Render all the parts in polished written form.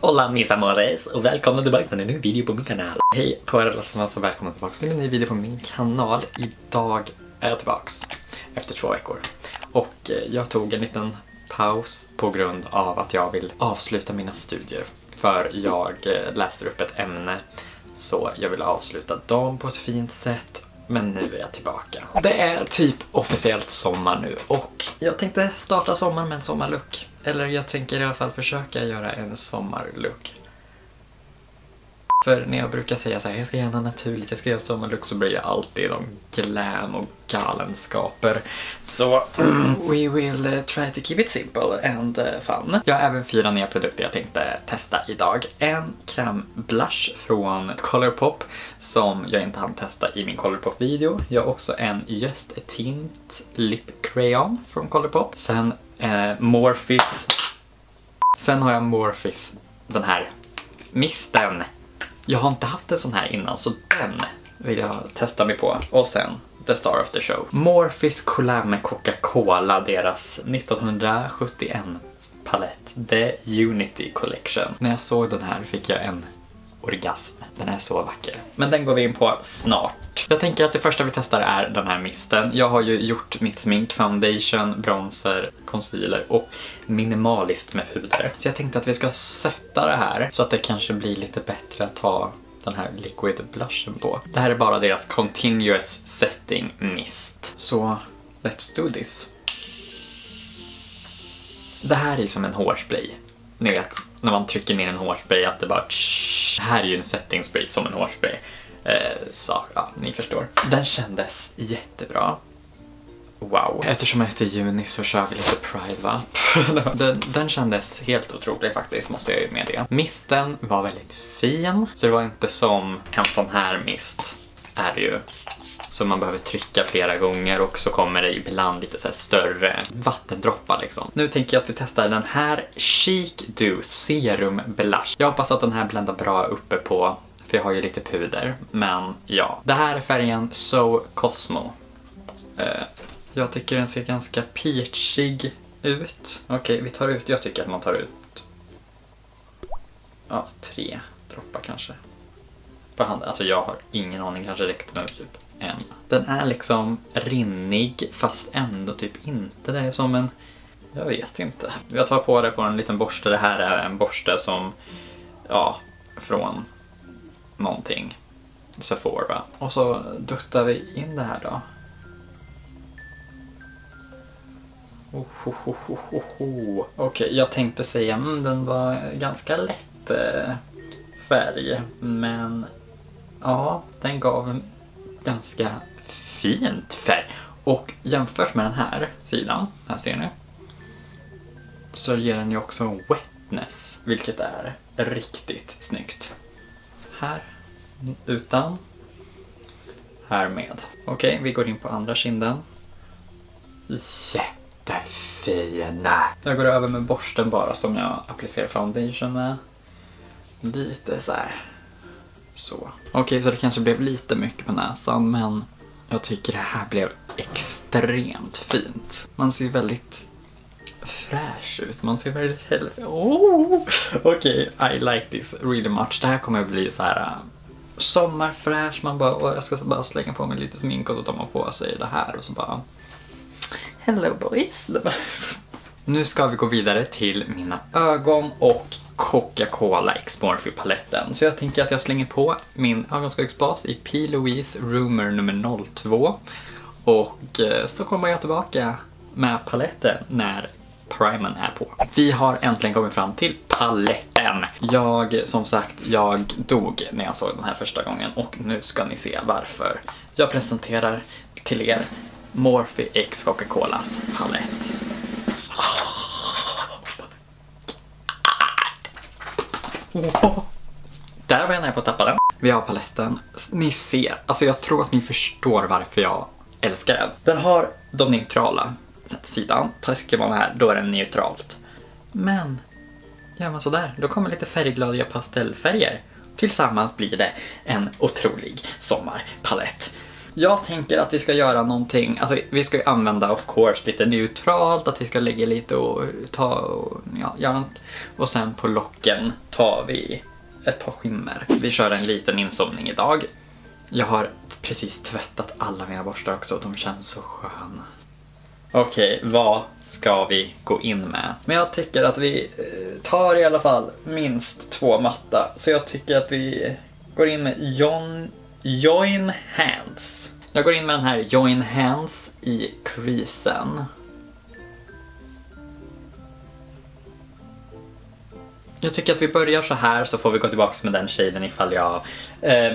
Hola mis amores och välkomna tillbaka till en ny video på min kanal. Hej på er alla som alltså, välkomna tillbaka till en ny video på min kanal. Idag är jag tillbaka efter 2 veckor. Och jag tog en liten paus på grund av att jag vill avsluta mina studier. För jag läser upp ett ämne, så jag vill avsluta dem på ett fint sätt. Men nu är jag tillbaka. Det är typ officiellt sommar nu och jag tänkte starta sommaren med en sommarlook. Eller jag tänker i alla fall försöka göra en sommarlook. För när jag brukar säga så här, jag ska göra något naturligt, jag ska göra en sommarlook, så blir jag alltid de glam och galenskaper. Så we will try to keep it simple and fun. Jag har även 4 nya produkter jag tänkte testa idag. En krämblush från Colourpop som jag inte hann testa i min Colourpop-video. Jag har också en Just Tint Lip Crayon från Colourpop. Sen Morphe's. Sen har jag Morphe's, den här misten. Jag har inte haft en sån här innan, så den vill jag testa mig på. Och sen The Star of the Show. Morphe's collab med Coca-Cola, deras 1971 palett, The Unity Collection. När jag såg den här fick jag en orgasm. Den är så vacker. Men den går vi in på snart. Jag tänker att det första vi testar är den här misten. Jag har ju gjort mitt smink, foundation, bronzer, concealer och minimalist med puder. Så jag tänkte att vi ska sätta det här så att det kanske blir lite bättre att ha den här liquid blushen på. Det här är bara deras continuous setting mist. Så let's do this. Det här är som en hårspray. Ni vet, när man trycker ner en hårspray att det bara... Det här är ju en setting spray som en hårspray. Så, ja, ni förstår. Den kändes jättebra. Wow. Eftersom jag heter Juni så kör vi lite Pride, va? den kändes helt otrolig faktiskt, måste jag ju med det. Misten var väldigt fin. Så det var inte som en sån här mist är det ju. Så man behöver trycka flera gånger och så kommer det ibland lite så här större vattendroppar liksom. Nu tänker jag att vi testar den här Chic Do Serum Blush. Jag hoppas att den här bländar bra uppe på, för jag har ju lite puder. Men ja, det här är färgen So Cosmo. Jag tycker den ser ganska peachig ut. Okej, vi tar ut, jag tycker att man tar ut, ja, 3 droppar kanske. På handen, alltså jag har ingen aning, kanske räckte med typ en. Den är liksom rinnig fast ändå typ inte, det är som en, jag vet inte. Jag tar på det på en liten borste, det här är en borste som, ja, från någonting, Sephora. Och så duttar vi in det här då. Okej, jag tänkte säga, den var ganska lätt färg, men ja, den gav en ganska fint färg. Och jämfört med den här sidan, här ser ni, så ger den ju också en wetness, vilket är riktigt snyggt. Här utan, här med. Okej, vi går in på andra kinden. Jättefina. Jag går över med borsten bara som jag applicerar foundation med. Lite så här. Så. Okej, så det kanske blev lite mycket på näsan, men jag tycker det här blev extremt fint. Man ser väldigt fräsch ut. Man ser väldigt helvete. Okej, I like this really much. Det här kommer att bli så här sommarfräsch. Man bara, jag ska bara slänga på mig lite smink och så tar man på sig det här och så bara hello boys. Nu ska vi gå vidare till mina ögon och Coca-Cola X Morphe-paletten. Så jag tänker att jag slänger på min ögonskuggsbas i P. Louise Rumor nummer 02. Och så kommer jag tillbaka med paletten när primern är på. Vi har äntligen kommit fram till paletten. Som sagt, jag dog när jag såg den här första gången. Och nu ska ni se varför. Jag presenterar till er Morphe X Coca-Colas palett. Där var jag nära på att tappa den. Vi har paletten. Ni ser, alltså jag tror att ni förstår varför jag älskar den. Den har de neutrala sidan. Trycker man här, då är den neutralt. Men gör man sådär, då kommer lite färgglada pastellfärger. Tillsammans blir det en otrolig sommarpalett. Jag tänker att vi ska göra någonting, alltså vi ska ju använda of course lite neutralt, att vi ska lägga lite och ta och ja, göra något. Och sen på locken tar vi ett par skimmer. Vi kör en liten insomning idag. Jag har precis tvättat alla mina borstar också, de känns så sköna. Okej, vad ska vi gå in med? Men jag tycker att vi tar i alla fall minst 2 matta. Så jag tycker att vi går in med Join Hands. Jag går in med den här Join Hands i creasen. Jag tycker att vi börjar så här, så får vi gå tillbaka med den shaden ifall jag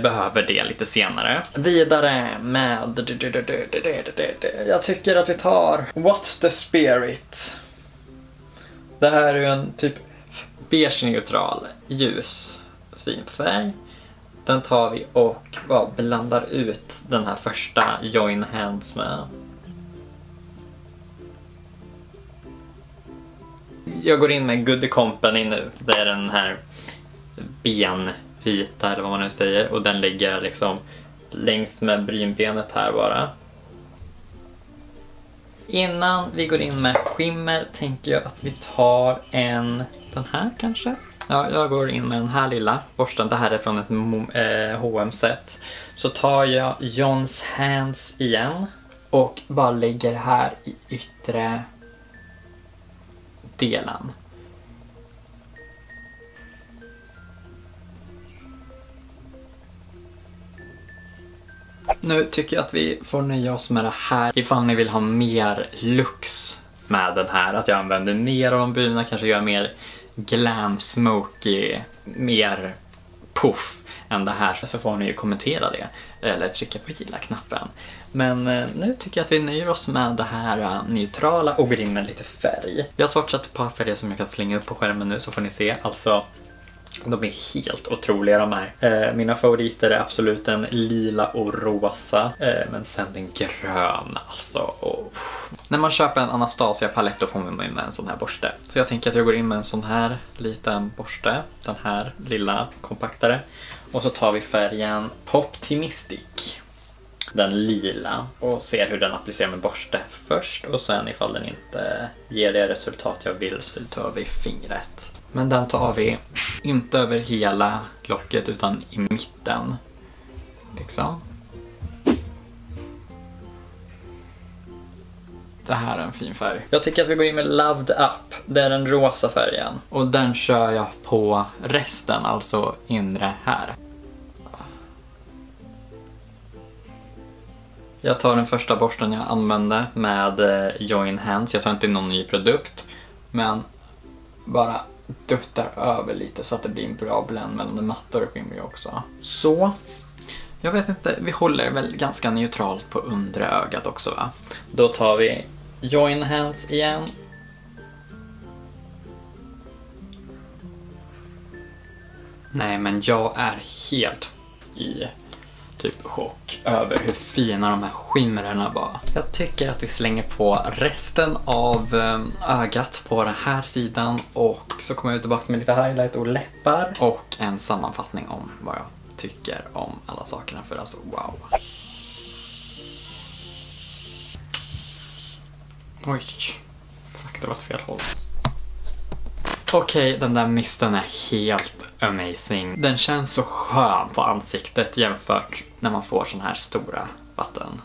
behöver det lite senare. Vidare med... Jag tycker att vi tar What's the Spirit. Det här är ju en typ beige neutral, ljus, fin färg. Den tar vi och bara blandar ut den här första Join Hands med. Jag går in med Good Company nu. Det är den här benvita eller vad man nu säger. Och den ligger liksom längs med brynbenet här bara. Innan vi går in med skimmer tänker jag att vi tar den här kanske. Ja, jag går in med den här lilla borsten. Det här är från ett H&M-set. Så tar jag John's Hands igen. Och bara lägger här i yttre... delen. Nu tycker jag att vi får nöja oss med det här. Ifall ni vill ha mer lux med den här, att jag använder mer av de bruna, kanske gör mer glam, smoky, mer puff än det här, så får ni ju kommentera det eller trycka på gilla-knappen. Men nu tycker jag att vi nöjer oss med det här neutrala och går in med lite färg. Jag har swatchat ett par färger som jag kan slänga upp på skärmen nu, så får ni se. Alltså, de är helt otroliga de här. Mina favoriter är absolut den lila och rosa, men sen den gröna alltså. Och... När man köper en Anastasia-palett då får man med en sån här borste. Så jag tänker att jag går in med en sån här liten borste, den här lilla kompaktare. Och så tar vi färgen Poptimistic. Den lila och ser hur den applicerar med borste först, och sen ifall den inte ger det resultat jag vill så tar vi fingret. Men den tar vi inte över hela locket utan i mitten. Liksom. Det här är en fin färg. Jag tycker att vi går in med Loved Up. Det är den rosa färgen. Och den kör jag på resten, alltså inre här. Jag tar den första borsten jag använde med Join Hands. Jag tar inte någon ny produkt, men bara duttar över lite så att det blir en bra blend mellan det matta och skimmer också. Så, jag vet inte, vi håller väl ganska neutralt på undre ögat också va? Då tar vi Join Hands igen. Nej, men jag är helt i... typ chock över hur fina de här skimmerna var. Jag tycker att vi slänger på resten av ögat på den här sidan. Och så kommer jag tillbaka med lite highlight och läppar. Och en sammanfattning om vad jag tycker om alla sakerna, för alltså wow. Oj, fuck, det var ett fel håll. Okej, den där misten är helt amazing. Den känns så skön på ansiktet jämfört när man får sån här stora vatten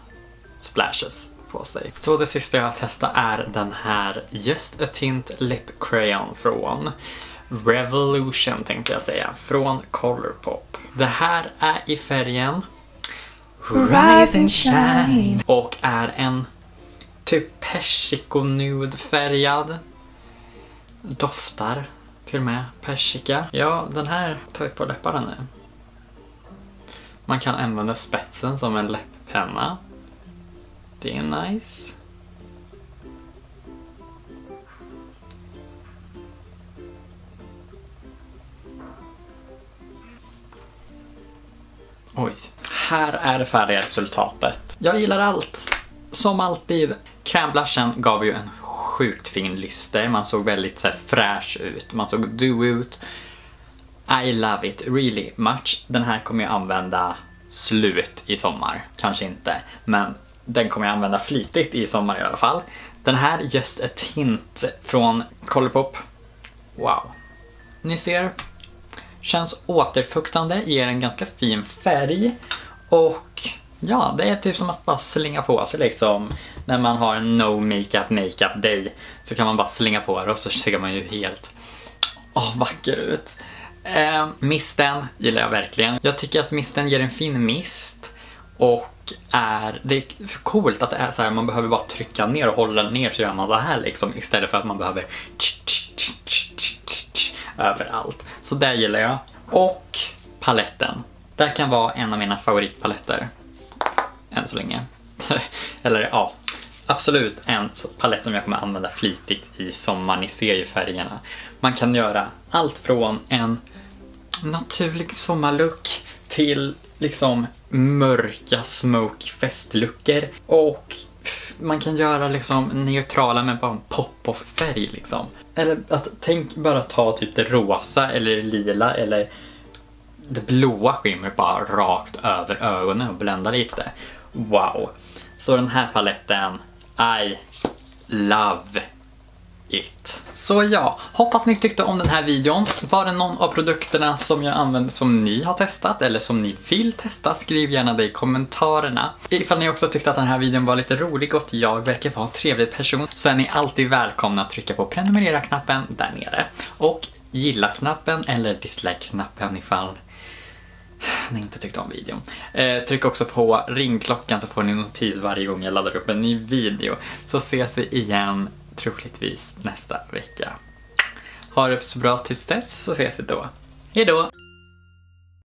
splashes på sig. Så det sista jag testar är den här Just a Tint Lip Crayon från Revolution tänkte jag säga. Från Colourpop. Det här är i färgen Rise and Shine. Och är en typ persikonude färgad. Doftar till och med persika. Ja, den här tar jag på läpparna nu. Man kan använda spetsen som en läpppenna. Det är nice. Oj, här är det färdiga resultatet. Jag gillar allt. Som alltid. Crème blushen gav ju en sjukt fin lyster, man såg väldigt så här, fräsch ut, man såg do ut. I love it really much. Den här kommer jag använda slut i sommar. Kanske inte, men den kommer jag använda flitigt i sommar i alla fall. Den här Just a Tint från Colourpop. Wow. Ni ser, känns återfuktande, ger en ganska fin färg. Och ja, det är typ som att bara slänga på sig liksom. När man har en no makeup makeup day så kan man bara slänga på det och så ser man ju helt vacker ut. Misten gillar jag verkligen. Jag tycker att misten ger en fin mist. Och det är coolt att det är så här, man behöver bara trycka ner och hålla ner så gör man så här liksom. Istället för att man behöver överallt. Så där gillar jag. Och paletten. Det här kan vara en av mina favoritpaletter. Än så länge. Eller ja, absolut en palett som jag kommer använda flitigt i sommar. Ni ser ju färgerna. Man kan göra allt från en naturlig sommarlook till liksom mörka smoky festluckor. Och man kan göra liksom neutrala med bara en pop och färg liksom. Eller att tänk bara ta typ det rosa eller det lila eller det blåa skimmer bara rakt över ögonen och blända lite. Wow. Så den här paletten, I love it. Så ja, hoppas ni tyckte om den här videon. Var det någon av produkterna som jag använder som ni har testat eller som ni vill testa? Skriv gärna det i kommentarerna. Ifall ni också tyckte att den här videon var lite rolig och jag verkar vara en trevlig person, så är ni alltid välkomna att trycka på prenumerera-knappen där nere. Och gilla-knappen eller dislike-knappen ifall ni inte tyckte om videon. Tryck också på ringklockan så får ni notis varje gång jag laddar upp en ny video. Så ses vi igen troligtvis nästa vecka. Ha det så bra tills dess, så ses vi då. Hejdå!